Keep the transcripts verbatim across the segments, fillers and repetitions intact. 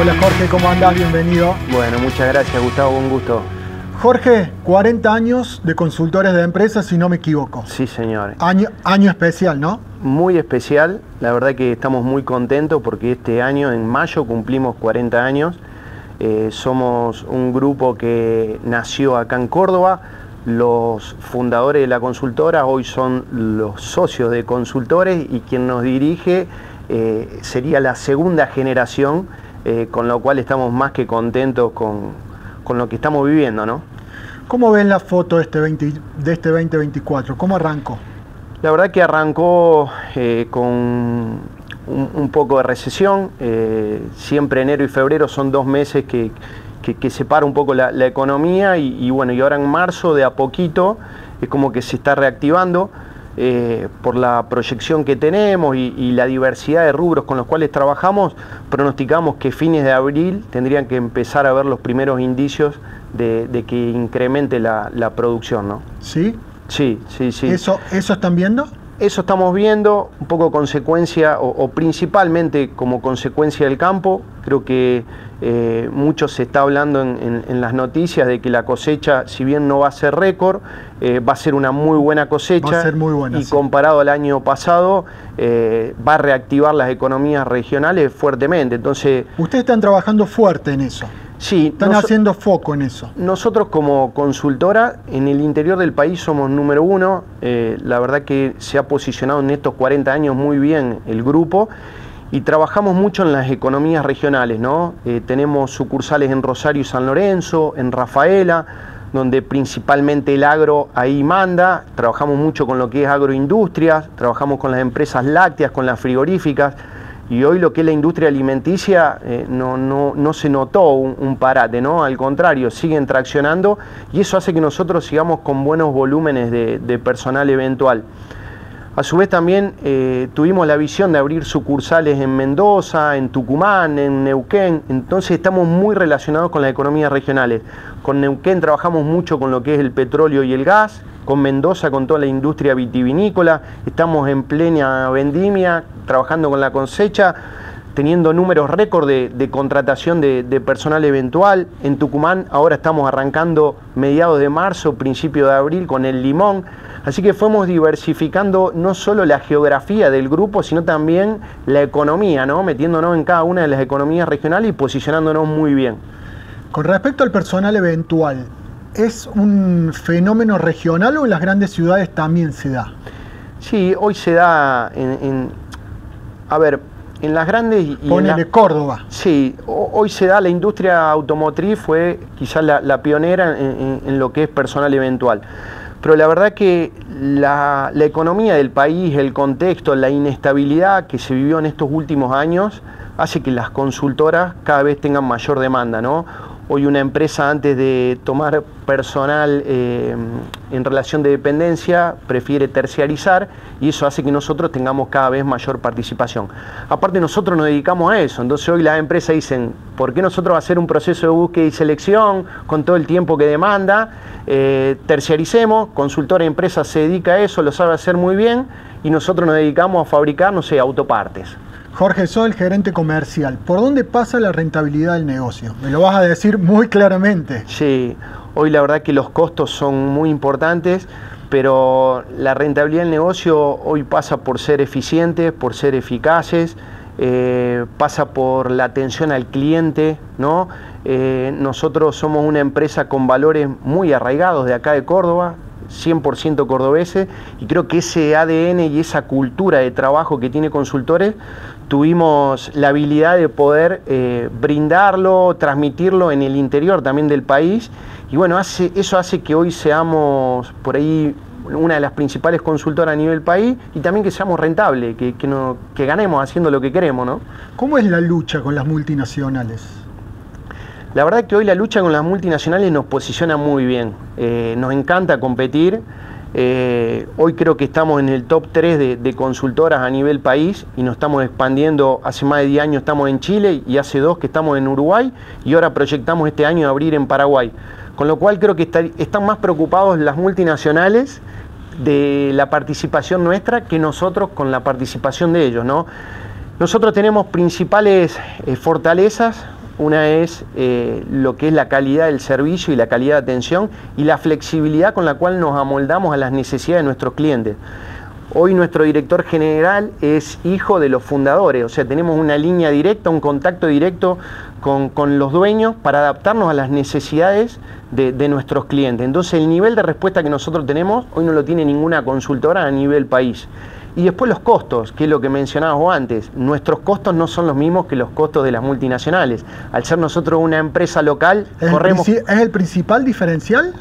Hola Jorge, ¿cómo andás? Bienvenido. Bueno, muchas gracias Gustavo, un gusto. Jorge, cuarenta años de Consultores de Empresas, si no me equivoco. Sí, señor. Año, año especial, ¿no? Muy especial, la verdad que estamos muy contentos porque este año, en mayo, cumplimos cuarenta años. Eh, somos un grupo que nació acá en Córdoba. Los fundadores de la consultora hoy son los socios de Consultores y quien nos dirige eh, sería la segunda generación, eh, con lo cual estamos más que contentos con, con lo que estamos viviendo, ¿no? ¿Cómo ven la foto de este, veinte, de este veinte veinticuatro? ¿Cómo arrancó? La verdad que arrancó eh, con un, un poco de recesión. Eh, siempre enero y febrero son dos meses que... Que, que separa un poco la, la economía y, y bueno, y ahora en marzo de a poquito es como que se está reactivando eh, por la proyección que tenemos y, y la diversidad de rubros con los cuales trabajamos. Pronosticamos que fines de abril tendrían que empezar a ver los primeros indicios de, de que incremente la, la producción, ¿no? ¿Sí? Sí, sí, sí. ¿Eso, eso están viendo? Eso estamos viendo, un poco consecuencia o, o principalmente como consecuencia del campo. Creo que eh, mucho se está hablando en, en, en las noticias de que la cosecha, si bien no va a ser récord, eh, va a ser una muy buena cosecha. Va a ser muy buena, y sí, comparado al año pasado, eh, va a reactivar las economías regionales fuertemente. Entonces, ustedes están trabajando fuerte en eso. Sí, están haciendo foco en eso. Nosotros como consultora en el interior del país somos número uno. Eh, la verdad que se ha posicionado en estos cuarenta años muy bien el grupo y trabajamos mucho en las economías regionales, ¿no? Eh, tenemos sucursales en Rosario y San Lorenzo, en Rafaela, donde principalmente el agro ahí manda. Trabajamos mucho con lo que es agroindustrias, trabajamos con las empresas lácteas, con las frigoríficas. Y hoy lo que es la industria alimenticia eh, no, no, no se notó un, un parate, ¿no? Al contrario, siguen traccionando y eso hace que nosotros sigamos con buenos volúmenes de, de personal eventual. A su vez también eh, tuvimos la visión de abrir sucursales en Mendoza, en Tucumán, en Neuquén. Entonces estamos muy relacionados con las economías regionales. Con Neuquén trabajamos mucho con lo que es el petróleo y el gas. Con Mendoza, con toda la industria vitivinícola, estamos en plena vendimia, trabajando con la cosecha, teniendo números récord de, de contratación de, de personal eventual. En Tucumán ahora estamos arrancando mediados de marzo, principio de abril con el limón. Así que fuimos diversificando no solo la geografía del grupo, sino también la economía, ¿no? Metiéndonos en cada una de las economías regionales y posicionándonos muy bien. Con respecto al personal eventual, ¿es un fenómeno regional o en las grandes ciudades también se da? Sí, hoy se da en... en a ver, en las grandes... Y ponele en la, Córdoba. Sí, hoy se da, la industria automotriz fue quizás la, la pionera en, en, en lo que es personal eventual. Pero la verdad que la, la economía del país, el contexto, la inestabilidad que se vivió en estos últimos años, hace que las consultoras cada vez tengan mayor demanda, ¿no? Hoy una empresa, antes de tomar personal eh, en relación de dependencia, prefiere terciarizar y eso hace que nosotros tengamos cada vez mayor participación. Aparte nosotros nos dedicamos a eso, entonces hoy las empresas dicen, ¿por qué nosotros hacer un proceso de búsqueda y selección con todo el tiempo que demanda? Eh, terciaricemos, Consultora de Empresas se dedica a eso, lo sabe hacer muy bien y nosotros nos dedicamos a fabricar, no sé, autopartes. Jorge, soy el gerente comercial. ¿Por dónde pasa la rentabilidad del negocio? Me lo vas a decir muy claramente. Sí, hoy la verdad que los costos son muy importantes, pero la rentabilidad del negocio hoy pasa por ser eficientes, por ser eficaces, eh, pasa por la atención al cliente, ¿no? Eh, nosotros somos una empresa con valores muy arraigados de acá de Córdoba, cien por ciento cordobeses, y creo que ese A D N y esa cultura de trabajo que tiene Consultores, tuvimos la habilidad de poder eh, brindarlo, transmitirlo en el interior también del país, y bueno, hace, eso hace que hoy seamos por ahí una de las principales consultoras a nivel país y también que seamos rentables, que, que, no, que ganemos haciendo lo que queremos, ¿no? ¿Cómo es la lucha con las multinacionales? La verdad que hoy la lucha con las multinacionales nos posiciona muy bien, eh, nos encanta competir, eh, hoy creo que estamos en el top tres de, de consultoras a nivel país y nos estamos expandiendo, hace más de diez años estamos en Chile y hace dos que estamos en Uruguay y ahora proyectamos este año abrir en Paraguay. Con lo cual creo que está, están más preocupados las multinacionales de la participación nuestra que nosotros con la participación de ellos, ¿no? Nosotros tenemos principales eh, fortalezas. Una es eh, lo que es la calidad del servicio y la calidad de atención y la flexibilidad con la cual nos amoldamos a las necesidades de nuestros clientes. Hoy nuestro director general es hijo de los fundadores, o sea, tenemos una línea directa, un contacto directo con, con los dueños para adaptarnos a las necesidades de, de nuestros clientes. Entonces el nivel de respuesta que nosotros tenemos hoy no lo tiene ninguna consultora a nivel país. Y después los costos, que es lo que mencionabas vos antes. Nuestros costos no son los mismos que los costos de las multinacionales. Al ser nosotros una empresa local, ¿Es corremos... El ¿Es el principal diferencial?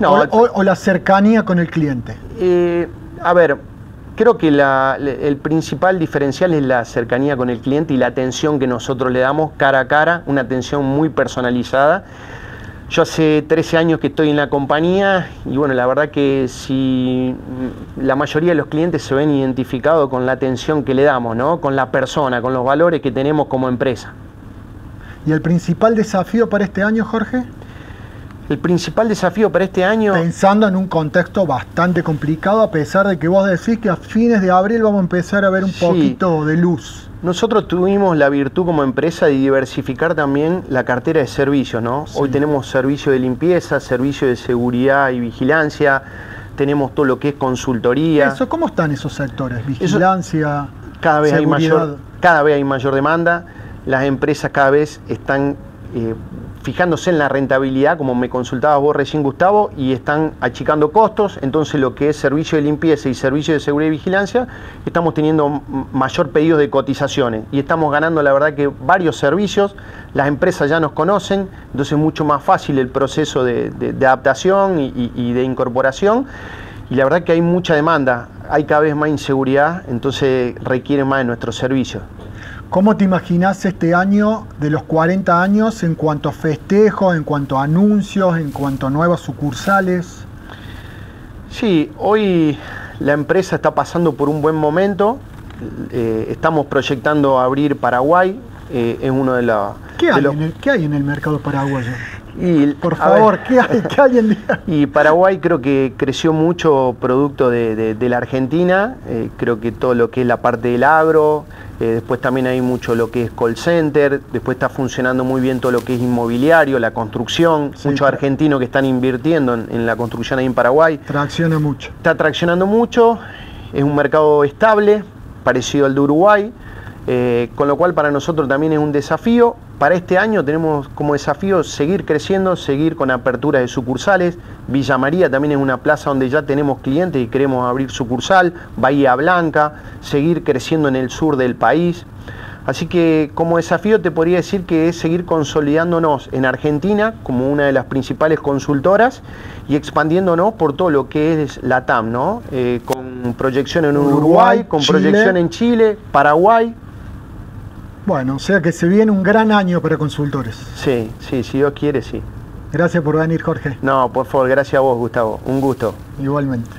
No, o, el... o, o la cercanía con el cliente? Eh, a ver, creo que la, el principal diferencial es la cercanía con el cliente y la atención que nosotros le damos cara a cara, una atención muy personalizada. Yo hace trece años que estoy en la compañía y bueno, la verdad que si la mayoría de los clientes se ven identificados con la atención que le damos, ¿no? Con la persona, con los valores que tenemos como empresa. ¿Y el principal desafío para este año, Jorge? El principal desafío para este año... Pensando en un contexto bastante complicado, a pesar de que vos decís que a fines de abril vamos a empezar a ver un sí. poquito de luz. Nosotros tuvimos la virtud como empresa de diversificar también la cartera de servicios, ¿no? Sí. Hoy tenemos servicio de limpieza, servicio de seguridad y vigilancia, tenemos todo lo que es consultoría. Eso, ¿cómo están esos sectores? Vigilancia, Eso, cada vez seguridad. Hay mayor, cada vez hay mayor demanda, las empresas cada vez están... Eh, fijándose en la rentabilidad, como me consultabas vos recién, Gustavo, y están achicando costos, entonces lo que es servicio de limpieza y servicio de seguridad y vigilancia, estamos teniendo mayor pedido de cotizaciones y estamos ganando, la verdad, que varios servicios, las empresas ya nos conocen, entonces es mucho más fácil el proceso de, de, de adaptación y, y, y de incorporación, y la verdad que hay mucha demanda, hay cada vez más inseguridad, entonces requieren más de nuestros servicios. ¿Cómo te imaginás este año de los cuarenta años en cuanto a festejos, en cuanto a anuncios, en cuanto a nuevas sucursales? Sí, hoy la empresa está pasando por un buen momento. Eh, estamos proyectando abrir Paraguay. Eh, es uno de, la, ¿Qué de hay los... En el, ¿Qué hay en el mercado paraguayo? Y, por favor, ver, ¿qué hay, qué hay en día? Y Paraguay creo que creció mucho producto de, de, de la Argentina. Eh, creo que todo lo que es la parte del agro... Eh, después también hay mucho lo que es call center, después está funcionando muy bien todo lo que es inmobiliario, la construcción, sí, muchos argentinos que están invirtiendo en, en la construcción ahí en Paraguay. Tracciona mucho. Está traccionando mucho, es un mercado estable, parecido al de Uruguay, eh, con lo cual para nosotros también es un desafío. Para este año tenemos como desafío seguir creciendo, seguir con apertura de sucursales. Villa María también es una plaza donde ya tenemos clientes y queremos abrir sucursal. Bahía Blanca, seguir creciendo en el sur del país. Así que como desafío te podría decir que es seguir consolidándonos en Argentina como una de las principales consultoras y expandiéndonos por todo lo que es LATAM, ¿no? Eh, con proyección en Uruguay, Uruguay con Chile. proyección en Chile, Paraguay. Bueno, o sea que se viene un gran año para consultores. Sí, sí, si Dios quiere, sí. Gracias por venir, Jorge. No, por favor, gracias a vos, Gustavo. Un gusto. Igualmente.